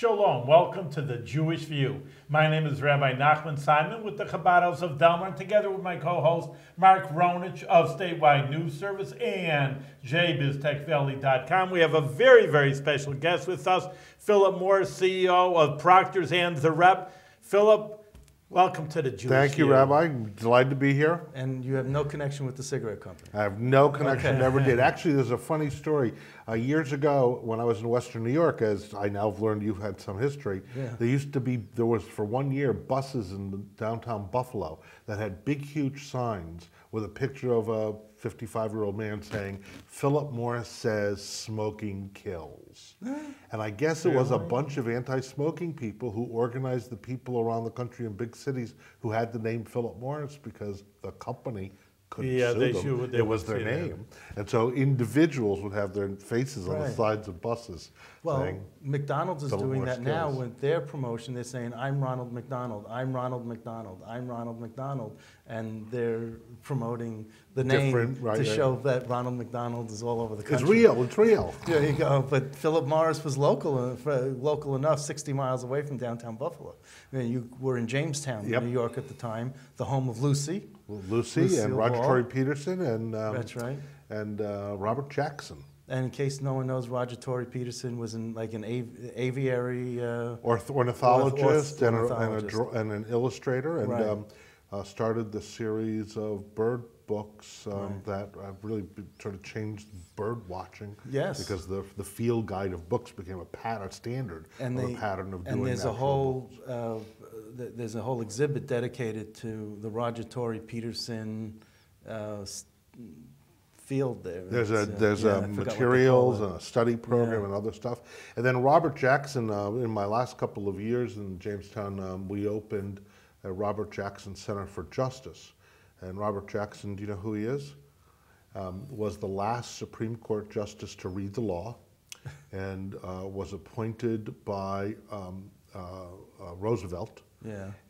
Shalom, welcome to The Jewish View. My name is Rabbi Nachman Simon with the Chabados of Delmar, and together with my co-host Mark Ronich of Statewide News Service and JBizTechValley.com. We have a very, very special guest with us, Philip Moore, CEO of Proctors and the Rep. Philip, welcome to The Jewish View. Thank you, Rabbi. I'm delighted to be here. And you have no connection with the cigarette company. I have no connection, never did. Actually, there's a funny story. Years ago, when I was in Western New York, as I now have learned, you've had some history. Yeah. There was for 1 year buses in downtown Buffalo that had big, huge signs with a picture of a 55-year-old man saying, "Philip Morris says smoking kills." And I guess it was a bunch of anti-smoking people who organized the people around the country in big cities who had the name Philip Morris because the company couldn't sue them. It was their name. And so individuals would have their faces on the sides of buses. Well, saying, McDonald's is doing that now with their promotion. They're saying, "I'm Ronald McDonald, I'm Ronald McDonald, I'm Ronald McDonald." And they're promoting the name to show that Ronald McDonald is all over the country. It's real, it's real. There you go. But Philip Morris was local enough, 60 miles away from downtown Buffalo. And you were in Jamestown, New York at the time, the home of Lucy and Roger Tory Peterson and Robert Jackson. And in case no one knows, Roger Tory Peterson was an aviary ornithologist and an illustrator, and started the series of bird books that really sort of changed bird watching. Yes, because the field guide of books became a standard pattern of doing. And there's a whole there's a whole exhibit dedicated to the Roger Tory Peterson field there. There's materials and a study program and other stuff. And then Robert Jackson, in my last couple of years in Jamestown, we opened a Robert Jackson Center for Justice. And Robert Jackson, do you know who he is? Was the last Supreme Court justice to read the law and was appointed by Roosevelt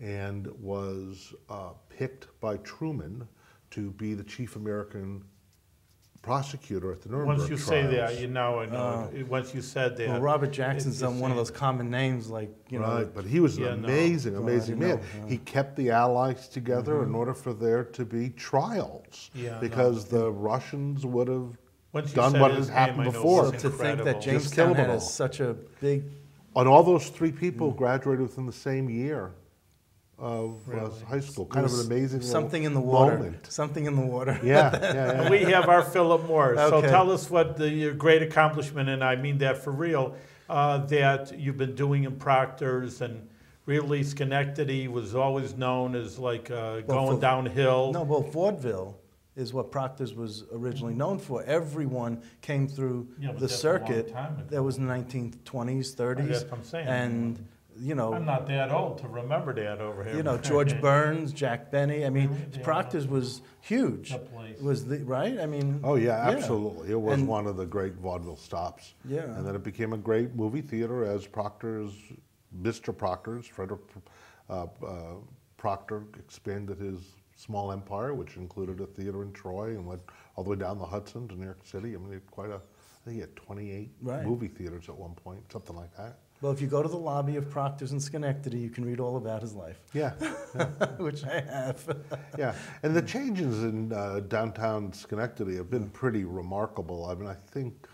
and was picked by Truman to be the chief American prosecutor at the Nuremberg trials. Once you say that, you know, once you said that. Well, Robert Jackson's one of those common names, like, you know. Right, but he was an amazing, amazing man. He kept the Allies together in order for there to be trials because the Russians would have done what has happened before. So to think that Jamestown had such a big... And all those three people graduated within the same year of high school. Kind of an amazing moment. Something in the water. Yeah. We have our Philip Moore. So tell us what your great accomplishment, and I mean that for real, that you've been doing in Proctors. And really, Schenectady was always known as like going downhill. No, well, vaudeville is what Proctors was originally known for. Everyone came through the circuit. That was in the 1920s, 30s. That's what I'm saying. And, you know, I'm not that old to remember that over here. You know, George Burns, Jack Benny. I mean, Proctors was huge. I mean. Oh, yeah, absolutely. It was one of the great vaudeville stops. Yeah. And then it became a great movie theater as Proctors, Mr. Proctor's, Frederick Proctor expanded his small empire, which included a theater in Troy and went all the way down the Hudson to New York City. I mean, they had quite a, I think he had 28 movie theaters at one point, something like that. Well, if you go to the lobby of Proctors in Schenectady, you can read all about his life. Yeah. Which I have. And the changes in downtown Schenectady have been pretty remarkable. I mean, I think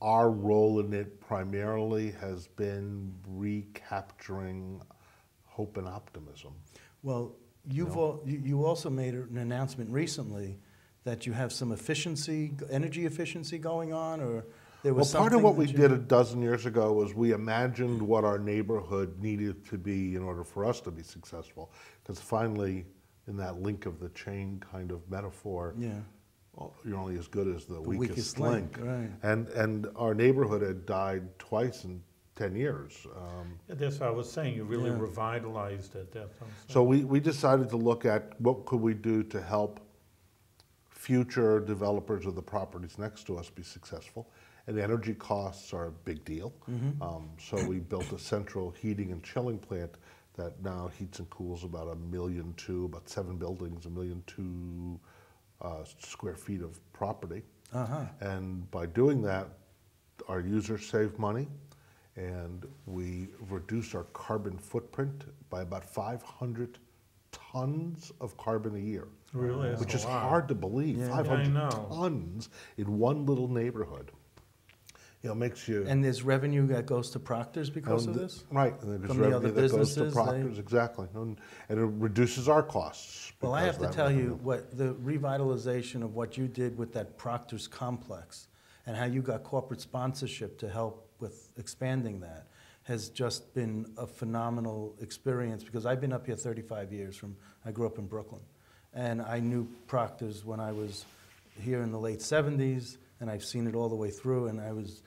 our role in it primarily has been recapturing hope and optimism. Well, you also made an announcement recently that you have some energy efficiency going on, or there was something. Well, part of what we did a dozen years ago was we imagined what our neighborhood needed to be in order for us to be successful. Because finally, in that link of the chain kind of metaphor, you're only as good as the weakest link. And our neighborhood had died twice in 10 years. That's what I was saying. You really revitalized it. So we decided to look at what could we do to help future developers of the properties next to us be successful. And energy costs are a big deal. So we built a central heating and chilling plant that now heats and cools about 1.2 million, about 7 buildings, 1.2 million square feet of property. And by doing that, our users save money. and we reduced our carbon footprint by about 500 tons of carbon a year. Really? Which is hard to believe, yeah, 500 tons in one little neighborhood. You know, makes you... And there's revenue that goes to Proctors because of this? Right, and there's revenue that goes to Proctors, exactly. And it reduces our costs. Well, I have to tell you what the revitalization of what you did with that Proctors complex and how you got corporate sponsorship to help with expanding that has just been a phenomenal experience, because I've been up here 35 years. I grew up in Brooklyn, and I knew Proctors when I was here in the late 70s, and I've seen it all the way through, and I was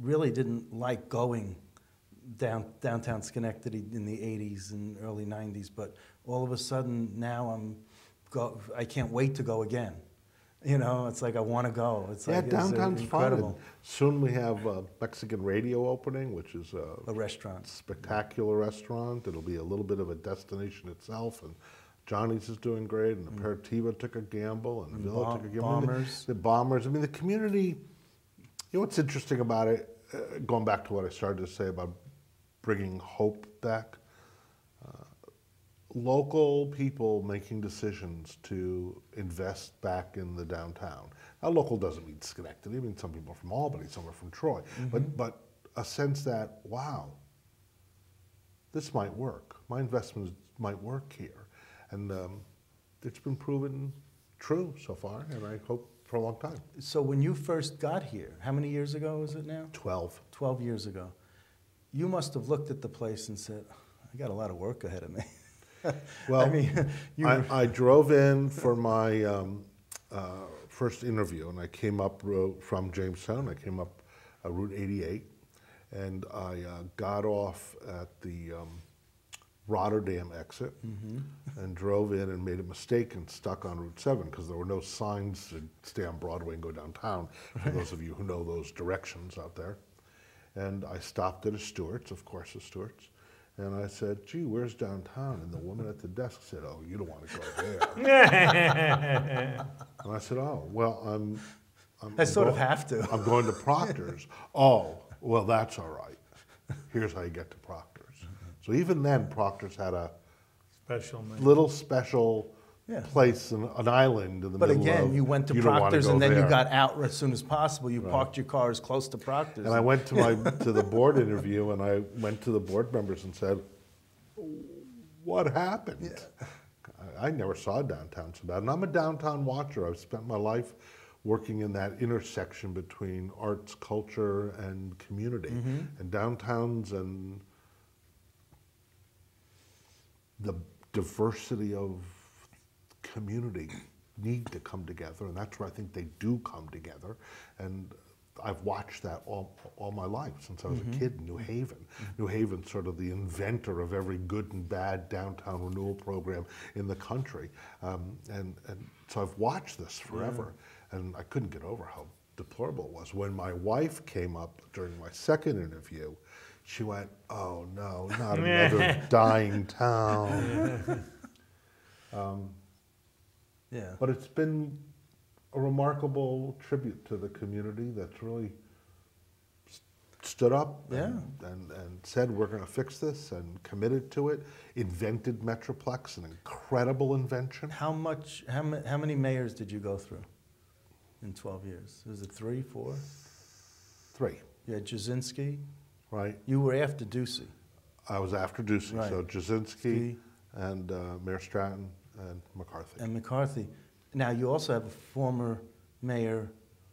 really didn't like going downtown Schenectady in the 80s and early 90s, but all of a sudden now I can't wait to go again. You know, it's like I want to go. It's like downtown's incredible. Fun. Soon we have a Mexican radio opening, which is a restaurant, spectacular restaurant. It'll be a little bit of a destination itself, and Johnny's is doing great, and Aperitivo took a gamble, and Villa took a gamble. Bombers. The Bombers. I mean, the community, you know what's interesting about it, going back to what I started to say about bringing hope back, local people making decisions to invest back in the downtown. Now, local doesn't mean Schenectady. I mean, some people are from Albany, some are from Troy. But a sense that, wow, this might work. My investments might work here. And it's been proven true so far, and I hope for a long time. So when you first got here, how many years ago is it now? 12. 12 years ago. You must have looked at the place and said, I got a lot of work ahead of me. Well, I mean, I drove in for my first interview, and I came up from Jamestown. I came up Route 88, and I got off at the Rotterdam exit and drove in and made a mistake and stuck on Route 7 because there were no signs to stay on Broadway and go downtown, for those of you who know those directions out there. And I stopped at a Stewart's, of course a Stewart's. And I said, gee, where's downtown? And the woman at the desk said, oh, you don't want to go there. And I said, oh, well, I'm going to Proctor's. Oh, well, that's all right. Here's how you get to Proctor's. So even then, Proctor's had a special little special place, an island in the middle of... But again, you went to Proctor's and then you got out as soon as possible. You parked your car as close to Proctor's. And I went to the board interview, and I went to the board members and said, what happened? Yeah. I never saw downtown so bad. And I'm a downtown watcher. I've spent my life working in that intersection between arts, culture, and community. And downtowns and the diversity of community need to come together, and that's where I think they do come together. And I've watched that all my life since I was a kid in New Haven. New Haven's sort of the inventor of every good and bad downtown renewal program in the country. And so I've watched this forever, and I couldn't get over how deplorable it was. When my wife came up during my second interview, she went, oh no, not another dying town. Yeah. But it's been a remarkable tribute to the community that's really stood up and said, we're going to fix this, and committed to it, invented Metroplex, an incredible invention. How many mayors did you go through in 12 years? Was it three, four? Three. Yeah, Jasinski. Right. You were after Ducey. I was after Ducey, so Jasinski and Mayor Stratton. And McCarthy. Now, you also have a former mayor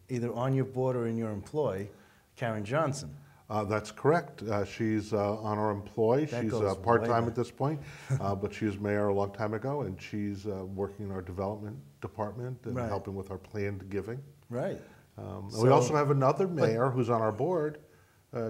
either on your board or in your employ, Karen Johnson. That's correct. She's on our employ. She's part-time at this point, but she was mayor a long time ago, and she's working in our development department and helping with our planned giving. Right. So, we also have another mayor who's on our board,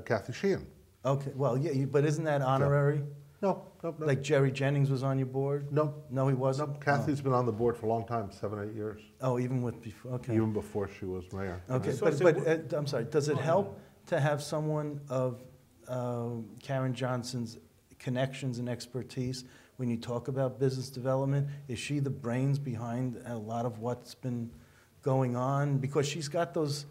Kathy Sheehan. Okay. Well, yeah, but isn't that honorary? No. Like Jerry Jennings was on your board? No. No, he wasn't? No, Kathy's been on the board for a long time, 7, 8 years. Oh, even before, even before she was mayor. Okay, but I'm sorry, does it help to have someone of Karen Johnson's connections and expertise when you talk about business development? Is she the brains behind a lot of what's been going on? Because she's got those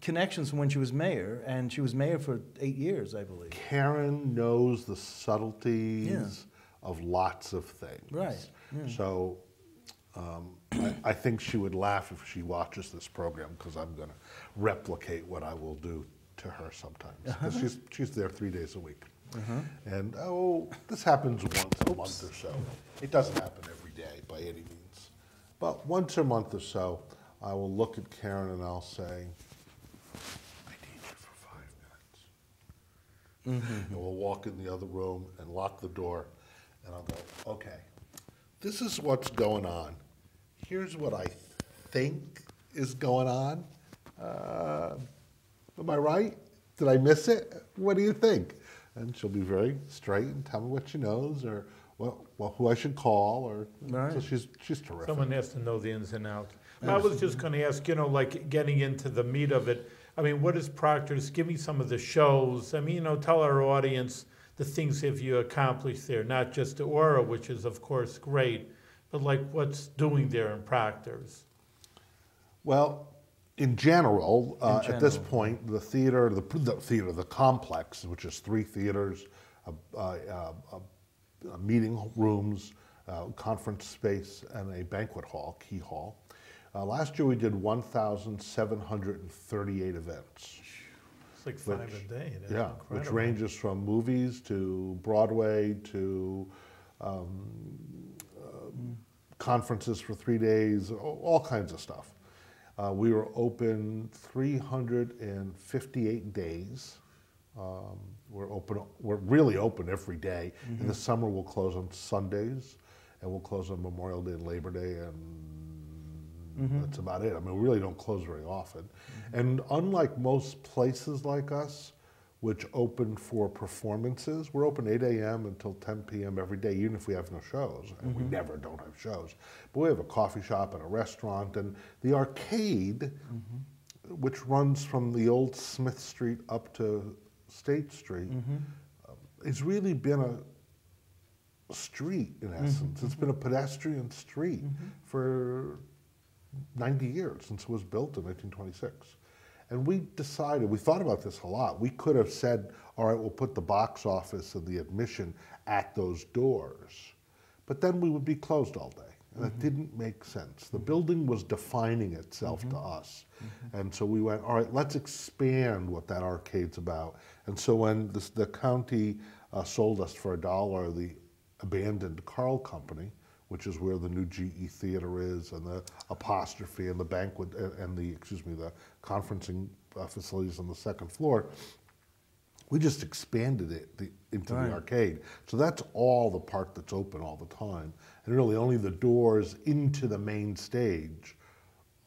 connections from when she was mayor, and she was mayor for 8 years, I believe. Karen knows the subtleties of lots of things. Right. Yeah. So I think she would laugh if she watches this program, because I'm going to replicate what I will do to her sometimes. Because she's there 3 days a week. And, oh, this happens once a month or so. It doesn't happen every day by any means. But once a month or so, I will look at Karen and I'll say, I need you for 5 minutes. And we'll walk in the other room and lock the door, and I'll go, okay, this is what's going on. Here's what I think is going on. Am I right? Did I miss it? What do you think? And she'll be very straight and tell me what she knows, or well, who I should call, or so she's terrific. Someone has to know the ins and outs. I was just going to ask, you know, like getting into the meat of it. I mean, what is Proctor's? Give me some of the shows. I mean, you know, tell our audience the things have you accomplished there, not just the aura, which is of course great, but like what's doing there in Proctor's? Well, in general, at this point, the theater, the complex, which is 3 theaters, meeting rooms, conference space, and a banquet hall, Key Hall. Last year we did 1,738 events. It's like 5 a day. That's incredible. Which ranges from movies to Broadway to conferences for 3 days, all kinds of stuff. We were open 358 days. We're really open every day. In the summer we'll close on Sundays, and we'll close on Memorial Day and Labor Day, and that's about it. I mean, we really don't close very often. And unlike most places like us, which open for performances, we're open 8 a.m. until 10 p.m. every day, even if we have no shows, and we never don't have shows. But we have a coffee shop and a restaurant, and the arcade, which runs from the old Smith Street up to State Street, it's really been a street, in essence. It's been a pedestrian street for 90 years, since it was built in 1926. And we decided, we thought about this a lot. We could have said, all right, we'll put the box office and the admission at those doors. But then we would be closed all day. And it didn't make sense. The building was defining itself to us. And so we went, all right, let's expand what that arcade's about. And so when the county sold us for $1 the abandoned Carl Company, which is where the new GE Theater is, and the Apostrophe, and the banquet, and the, excuse me, the conferencing facilities on the 2nd floor. We just expanded it into the arcade. So that's all the part that's open all the time. And really only the doors into the main stage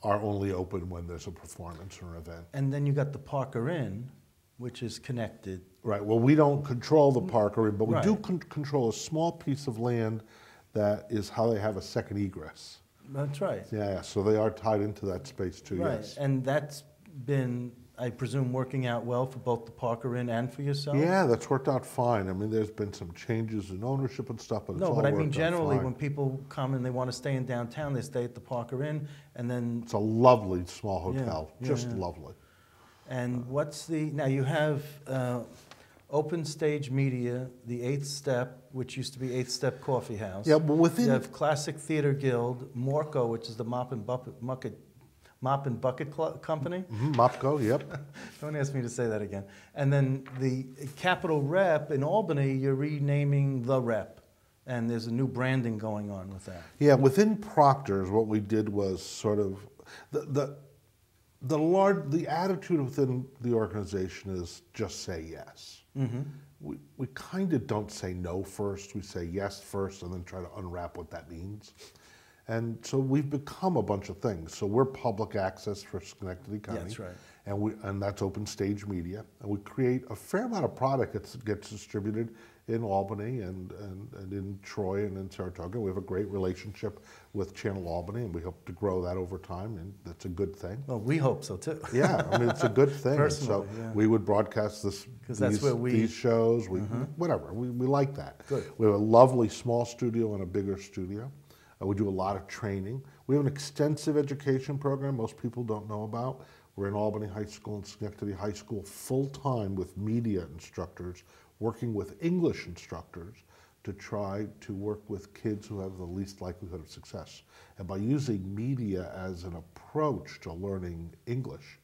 are only open when there's a performance or an event. And then you got the Parker Inn, which is connected. Right, well, we don't control the Parker Inn, but we do control a small piece of land that is how they have a second egress. That's right. Yeah, so they are tied into that space too, yes. And that's been, I presume, working out well for both the Parker Inn and for yourself? Yeah, that's worked out fine. I mean, there's been some changes in ownership and stuff, but it's all worked out fine. No, but I mean, generally, when people come and they want to stay in downtown, they stay at the Parker Inn, and then... It's a lovely small hotel, lovely. And what's the... Now, you have... Open Stage Media, the Eighth Step, which used to be Eighth Step Coffee House. Yeah, but within... You have Classic Theater Guild, Mopco, which is the Mop and Bucket Company. Mopco, yep. Don't ask me to say that again. And then the Capital Rep in Albany, you're renaming The Rep, and there's a new branding going on with that. Yeah, within Proctor's, what we did was sort of... The attitude within the organization is just say yes. We kind of don't say no first, we say yes first and then try to unwrap what that means. And so we've become a bunch of things. So we're public access for Schenectady County. That's right. And, that's Open Stage Media. And we create a fair amount of product that gets distributed in Albany and in Troy and in Saratoga. We have a great relationship with Channel Albany, and we hope to grow that over time, and that's a good thing. Well, we hope so too. Yeah, I mean, it's a good thing. Personally, so we would broadcast this, these shows, whatever, we like that. Good. We have a lovely small studio and a bigger studio. We do a lot of training. We have an extensive education program most people don't know about. ran Albany High School and Schenectady High School full-time with media instructors, working with English instructors to try to work with kids who have the least likelihood of success. And by using media as an approach to learning English,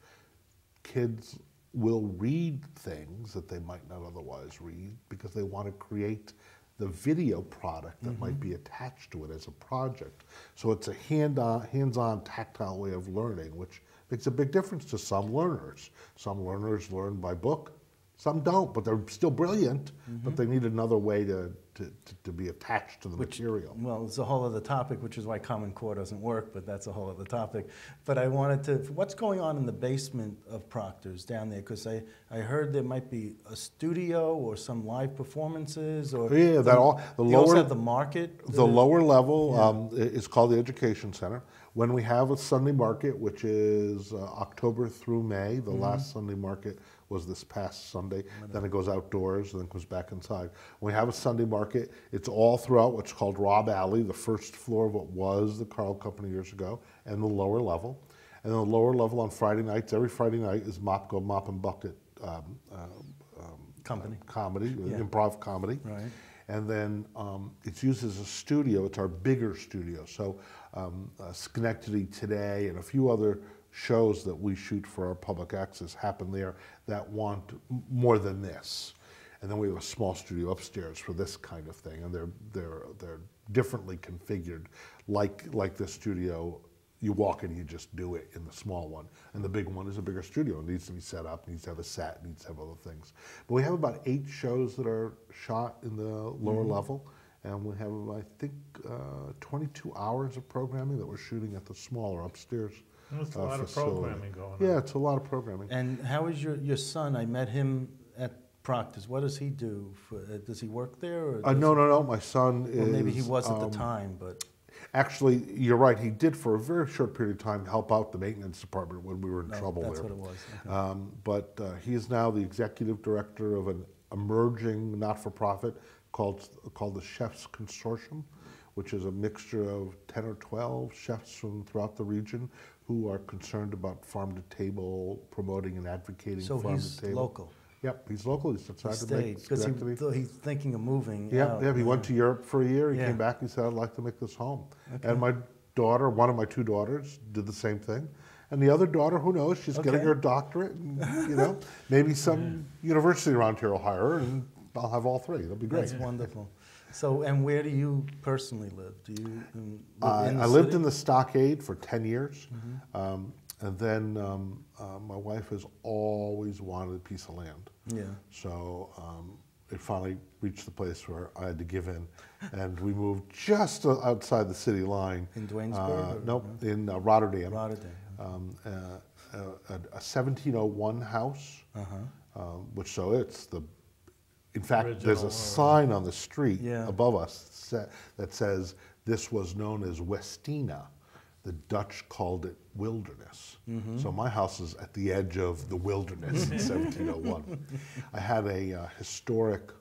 kids will read things that they might not otherwise read because they want to create the video product that might be attached to it as a project. So it's a hands-on, tactile way of learning, which makes a big difference to some learners. Some learners learn by book, some don't, but they're still brilliant, but they need another way to be attached to the material. Well, it's a whole other topic, which is why Common Core doesn't work, but that's a whole other topic. But I wanted to, what's going on in the basement of Proctor's down there? Because I heard there might be a studio or some live performances. Or yeah, that all, the lower, also have the market? The lower level is called the Education Center. When we have a Sunday market, which is October through May, the last Sunday market was this past Sunday. Then it goes outdoors and then goes back inside. When we have a Sunday market, it's all throughout what's called Rob Alley, the first floor of what was the Carl Company years ago, and the lower level. And the lower level on Friday nights, every Friday night is Mopco, Mop and Bucket comedy, improv comedy. Right. And then it's used as a studio. It's our bigger studio. So Schenectady Today and a few other shows that we shoot for our public access happen there that want more than this. And then we have a small studio upstairs for this kind of thing, and they're differently configured. Like this studio, you walk in, you just do it in the small one, and the big one is a bigger studio. It needs to be set up, needs to have a set, needs to have other things. But we have about 8 shows that are shot in the lower level, and we have, I think, 22 hours of programming that we're shooting at the smaller upstairs. That's a lot facility. Of programming going on. Yeah, it's a lot of programming. And how is your son? I met him at Proctors. What does he do? Does he work there? Or no. My son is... Well, maybe he was at the time, but... Actually, you're right. He did, for a very short period of time, help out the maintenance department when we were in trouble there. That's what it was. Okay. But he is now the executive director of an emerging not-for-profit called the Chefs Consortium, which is a mixture of 10 or 12 chefs from throughout the region who are concerned about farm-to-table, promoting and advocating farm-to-table. So he's local. Yep, he's local. He's decided to make Schenectady. Because he's thinking of moving. Yeah, he went to Europe for a year. He came back and said, I'd like to make this home. Okay. And my daughter, one of my 2 daughters, did the same thing. And the other daughter, who knows, she's getting her doctorate. And, you know, maybe some university around here will hire her, and I'll have all 3. That'll be great. That's wonderful. So, and where do you personally live? Do you live in the city? I lived in the Stockade for 10 years. And then my wife has always wanted a piece of land. Yeah. So it finally reached the place where I had to give in. And we moved just outside the city line. In Duanesburg? No, in Rotterdam. Rotterdam. A 1701 house, which so it's the... In fact, there's a sign on the street above us that says, this was known as Westina. The Dutch called it wilderness. So my house is at the edge of the wilderness in 1701. I had a historic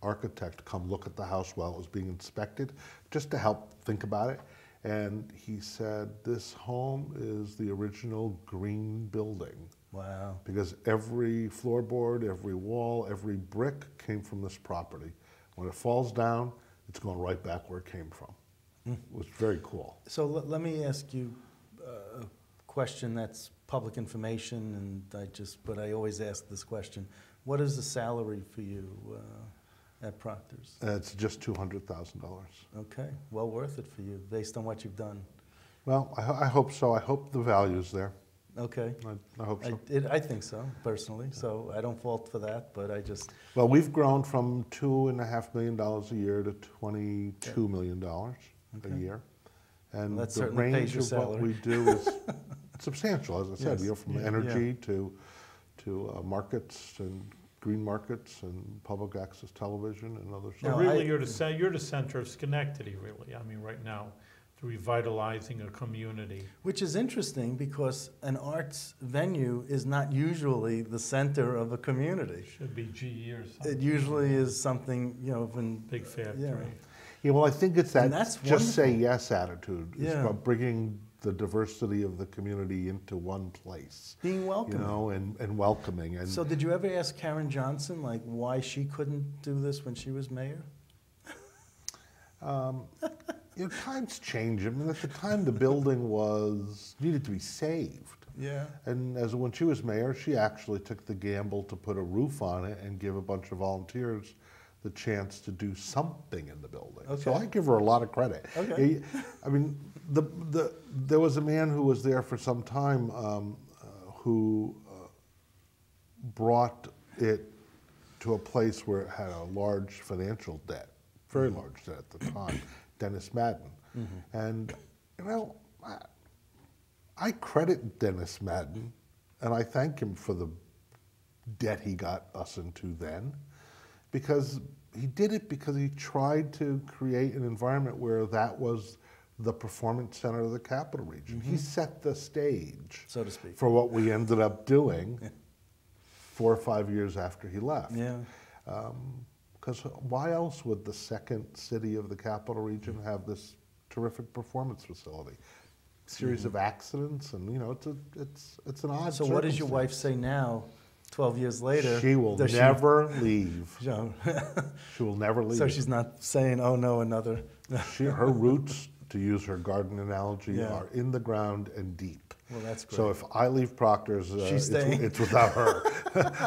architect come look at the house while it was being inspected, just to help think about it. And he said, this home is the original green building. Wow. Because every floorboard, every wall, every brick came from this property. When it falls down, it's going right back where it came from. It was very cool. So let me ask you a question that's public information, and but I always ask this question. What is the salary for you at Proctor's? It's just $200,000. Okay. Well worth it for you, based on what you've done. Well, I hope so. I hope the value's there. Okay. I hope so. I think so, personally. So I don't fault for that, but I just... Well, we've grown from $2.5 million a year to $22 million a year. And well, the range of what we do is substantial, as I said. We go from energy to markets and green markets and public access television and other stuff. No, really, you're the center of Schenectady, really. I mean, right now. Revitalizing a community. Which is interesting because an arts venue is not usually the center of a community. It should be GE or something. It usually is something, you know, when... Big factory. Yeah, well, I think it's that just say yes attitude. It's about bringing the diversity of the community into one place. Being welcoming. You know, and welcoming. And so did you ever ask Karen Johnson, like, why she couldn't do this when she was mayor? You know, times change. I mean, at the time, the building needed to be saved. Yeah. And as when she was mayor, she actually took the gamble to put a roof on it and give a bunch of volunteers the chance to do something in the building. Okay. So I give her a lot of credit. Okay. I mean, there was a man who was there for some time who brought it to a place where it had a large financial debt, very large debt at the time, Dennis Madden. Mm-hmm. And, you know, I credit Dennis Madden, and I thank him for the debt he got us into then. Because he did it because he tried to create an environment where that was the performance center of the Capital Region. Mm-hmm. He set the stage, so to speak, for what we ended up doing 4 or 5 years after he left. Yeah. Because why else would the second city of the Capital Region have this terrific performance facility? Series mm-hmm. of accidents, and you know, it's an odd. So what does your wife say now? 12 years later, she will never leave. She will never leave. So she's not saying, oh no, another. Her roots, to use her garden analogy, are in the ground and deep. Well, that's great. So if I leave Proctor's, it's without her.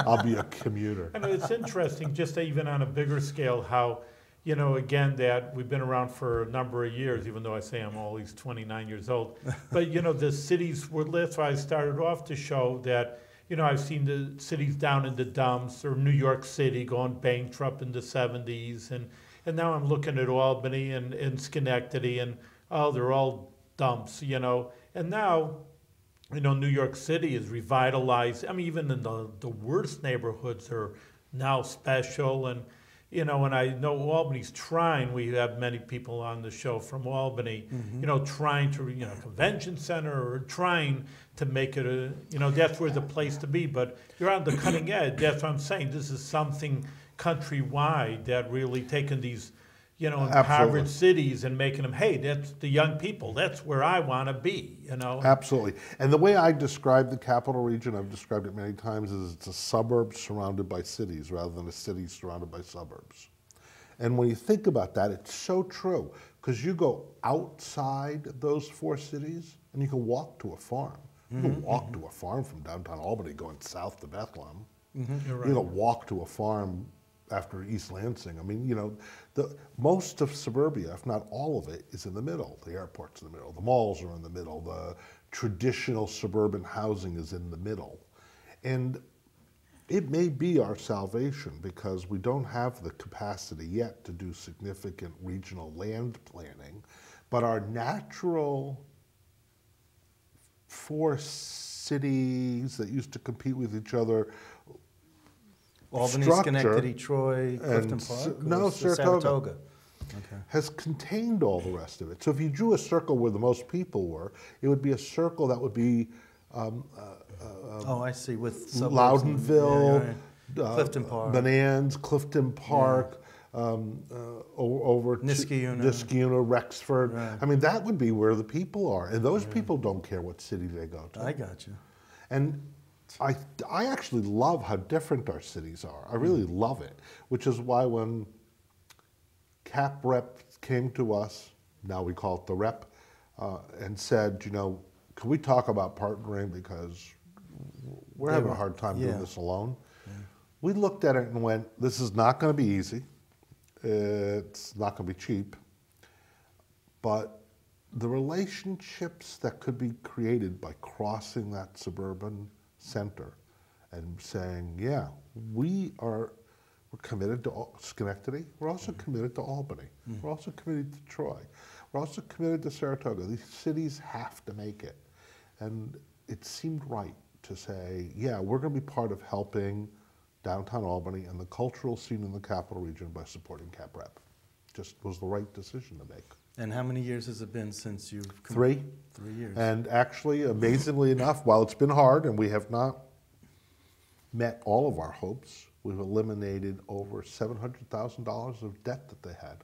I'll be a commuter. And it's interesting, just even on a bigger scale, how, you know, again, that we've been around for a number of years, even though I say I'm always 29 years old. But, you know, the cities were, that's why I started off to show that. You know, I've seen the cities down in the dumps, or New York City going bankrupt in the 70s, and now I'm looking at Albany and Schenectady, and oh, they're all dumps, you know. And now, you know, New York City is revitalized. I mean, even in the worst neighborhoods are now special, and you know, and I know Albany's trying. We have many people on the show from Albany, mm-hmm. you know, trying to, you know, convention center or trying to make it a, you know, that's where the place to be. But you're on the cutting edge. That's what I'm saying. This is something countrywide that really taking these, you know, impoverished cities and making them, hey, that's the young people. That's where I want to be, you know. Absolutely. And the way I describe the Capital Region, I've described it many times, is it's a suburb surrounded by cities rather than a city surrounded by suburbs. And when you think about that, it's so true, because you go outside those four cities and you can walk to a farm. You can walk to a farm from downtown Albany going south to Bethlehem. Mm-hmm. You're right. You can walk to a farm after East Lansing. I mean, you know, most of suburbia, if not all of it, is in the middle. The airport's in the middle. The malls are in the middle. The traditional suburban housing is in the middle. And it may be our salvation, because we don't have the capacity yet to do significant regional land planning, but our natural four cities that used to compete with each other, Albany, Schenectady, Troy, Clifton Park? No, Saratoga. Okay. Has contained all the rest of it. So if you drew a circle where the most people were, it would be a circle that would be oh, I see. With Loudonville, Clifton Park, Bonanza, Clifton Park, over Niskayuna, Rexford. Right. I mean, that would be where the people are. And those people don't care what city they go to. I got you. And I actually love how different our cities are. I really love it, which is why when Cap Rep came to us, now we call it the Rep, and said, you know, can we talk about partnering, because we're having a hard time doing this alone. Yeah. We looked at it and went, this is not going to be easy. It's not going to be cheap. But the relationships that could be created by crossing that suburban center and saying, yeah, we're committed to Schenectady, we're also committed to Albany, we're also committed to Troy, we're also committed to Saratoga. These cities have to make it. And it seemed right to say, yeah, we're going to be part of helping downtown Albany and the cultural scene in the Capital Region by supporting Cap Rep. Just was the right decision to make. And how many years has it been since you've come? 3 years. And actually, amazingly enough, while it's been hard and we have not met all of our hopes, we've eliminated over $700,000 of debt that they had.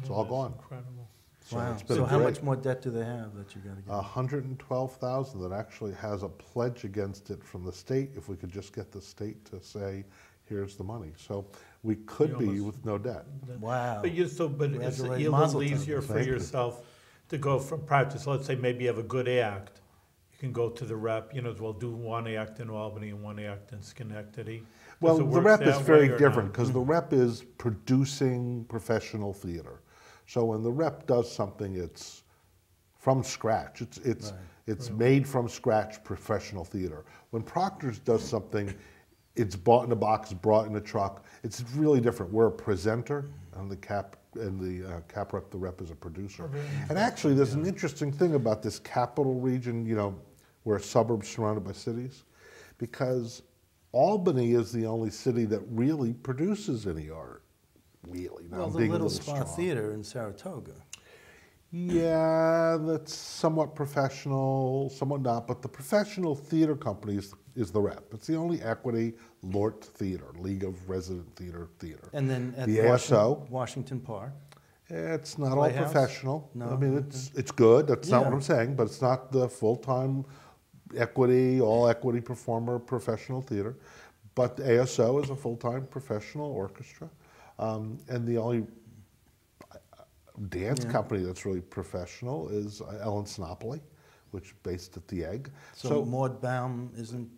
It's all gone. Incredible. Wow. So great. How much more debt do they have that you got to get? 112,000 that actually has a pledge against it from the state. If we could just get the state to say, here's the money. So we could be with no debt. Wow. But you it's a little easier for yourself to go from practice. Let's say maybe you have a good act. You can go to the rep, you know, as well, do one act in Albany and one act in Schenectady. Well, the rep is very different because the rep is producing professional theater. So when the rep does something, it's from scratch. It's made from scratch professional theater. When Proctors does something, it's bought in a box, brought in a truck. It's really different. We're a presenter, and the cap rep, the rep is a producer. And actually, there's an interesting thing about this capital region. You know, we're a suburb surrounded by cities, because Albany is the only city that really produces any art. Really, now well, the Little Spa Theater in Saratoga. Yeah, that's somewhat professional, somewhat not. But the professional theater company is the rep. It's the only equity Lort Theater, League of Resident Theater. And then at the ASO, Washington Park. It's not all professional. No, I mean it's good. That's not what I'm saying. But it's not the full-time equity, all equity performer professional theater. But the ASO is a full-time professional orchestra. And the only dance company that's really professional is Ellen Snopley, which is based at the Egg. So Maud Baum isn't.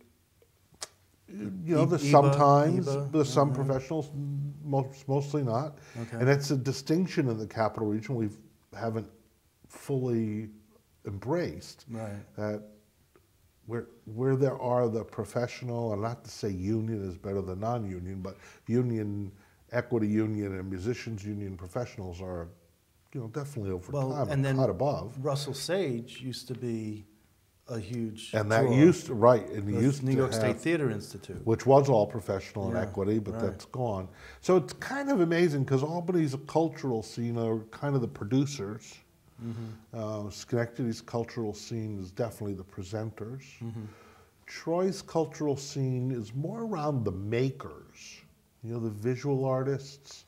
You know, there's sometimes there's some professionals, mostly not. Okay. And it's a distinction in the capital region we haven't fully embraced. Right. That where there are the professional, and not to say union is better than non-union, but union. Equity union and musicians union professionals are, you know, definitely over time and then above. Russell Sage used to be a huge and used to New York State Theater Institute, which was all professional and equity, but that's gone. So it's kind of amazing because Albany's a cultural scene are kind of the producers. Schenectady's cultural scene is definitely the presenters. Troy's cultural scene is more around the makers. You know, the visual artists.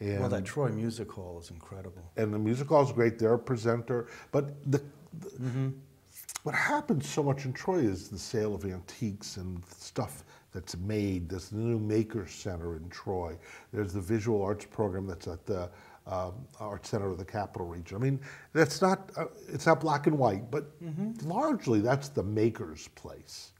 And that Troy Music Hall is incredible. And the Music Hall is great. They're a presenter. But what happens so much in Troy is the sale of antiques and stuff that's made. There's the new Maker Center in Troy. There's the visual arts program that's at the Art Center of the Capital Region. I mean, that's not, it's not black and white, but largely that's the maker's place.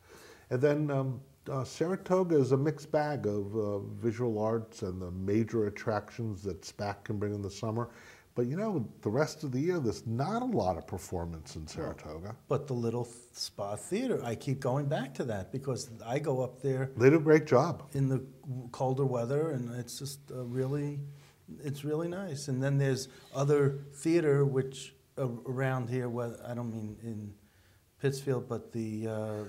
And then Saratoga is a mixed bag of visual arts and the major attractions that SPAC can bring in the summer. But you know, the rest of the year, there's not a lot of performance in Saratoga. But the Little Spa Theater, I keep going back to that because I go up there. They do a great job. In the colder weather, and it's just really, it's really nice. And then there's other theater which around here, I don't mean in Pittsfield, but the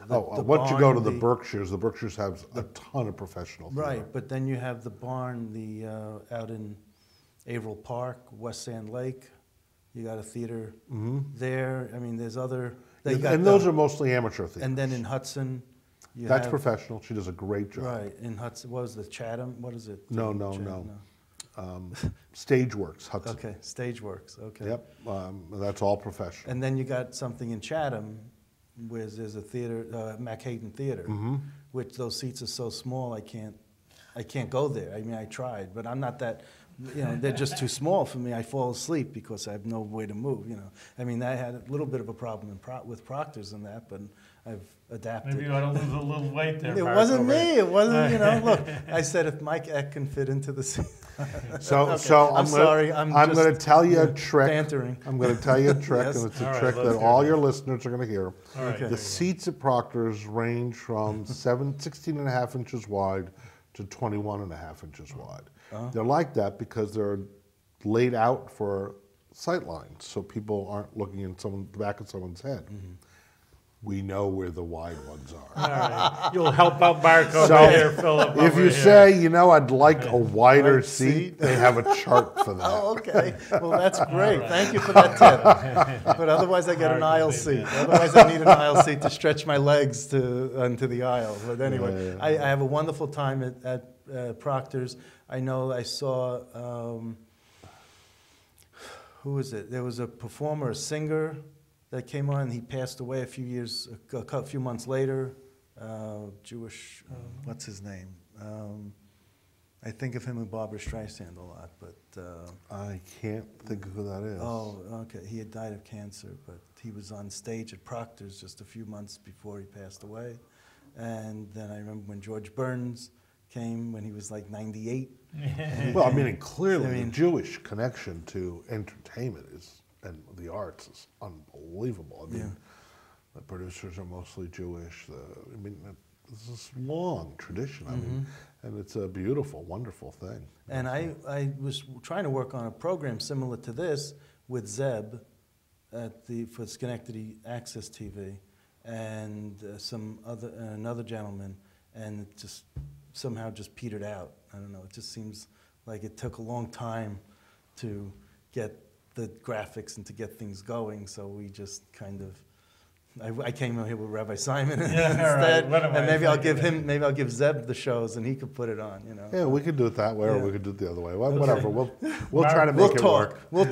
once you go to the Berkshires have a ton of professional theater. Right, but then you have the barn, out in Averill Park, West Sand Lake. You got a theater there. I mean, there's other. Those are mostly amateur theaters. And then in Hudson, that's professional. She does a great job. Right in Hudson, what is the Chatham? What is it? No. Stageworks, Hudson. Okay, Stageworks. Okay. Yep, that's all professional. And then you got something in Chatham. Where there's a theater, Mackhaden Theater, which those seats are so small I can't go there. I mean, I tried, but I'm not that, you know, they're just too small for me. I fall asleep because I have no way to move, you know. I mean, I had a little bit of a problem with Proctors and that, but I've adapted. Maybe you ought to lose a little weight there. It wasn't me. It wasn't, you know, look, I said if Mike Eck can fit into the seat. I'm going to tell you a trick, yes. And it's a trick that all your listeners are going to hear. The seats at Proctor's range from 16.5 inches wide to 21.5 inches wide. They're like that because they're laid out for sight lines, so people aren't looking in the back of someone's head. We know where the wide ones are. All right. You'll help out Mark over here, Philip. If you say, you know, I'd like a wider seat, they have a chart for that. Oh, okay. Well, that's great. Right. Thank you for that tip. But otherwise, I get an aisle seat. Otherwise, I need an aisle seat to stretch my legs onto the aisle. But anyway, I have a wonderful time at Proctor's. I know I saw who was it? There was a performer, a singer that came on. He passed away a few months later. Jewish, what's his name? I think of him and Barbara Streisand a lot, but I can't think of who that is. Oh, okay. He had died of cancer, but he was on stage at Proctor's just a few months before he passed away. And then I remember when George Burns came when he was like 98. Well, I mean, and clearly the Jewish connection to entertainment is and the arts is unbelievable. I mean, the producers are mostly Jewish. I mean, this is a long tradition. I mean, and it's a beautiful, wonderful thing. And I was trying to work on a program similar to this with Zeb at for Schenectady Access TV, and another gentleman, and it just somehow just petered out. I don't know. It just seems like it took a long time to get the graphics and to get things going. So we just kind of, I came out here with Rabbi Simon instead, right. And maybe I'll give Zeb the shows, and he could put it on. You know. Yeah, we could do it that way, or we could do it the other way. Well, okay. Whatever. We'll Mark, try to make it work. We'll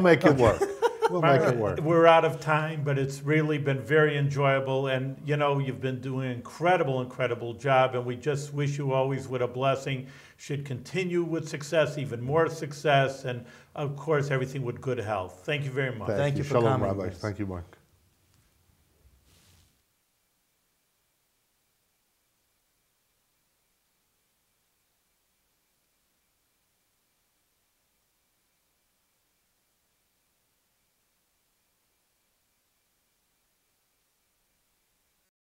make it work. We'll make it work. We're out of time, but it's really been very enjoyable, and you know you've been doing an incredible job, and we just wish you always with a blessing. Should continue with success, even more success, and of course everything with good health. Thank you very much. Thank you for coming. Rabbi. Thank you, Mark.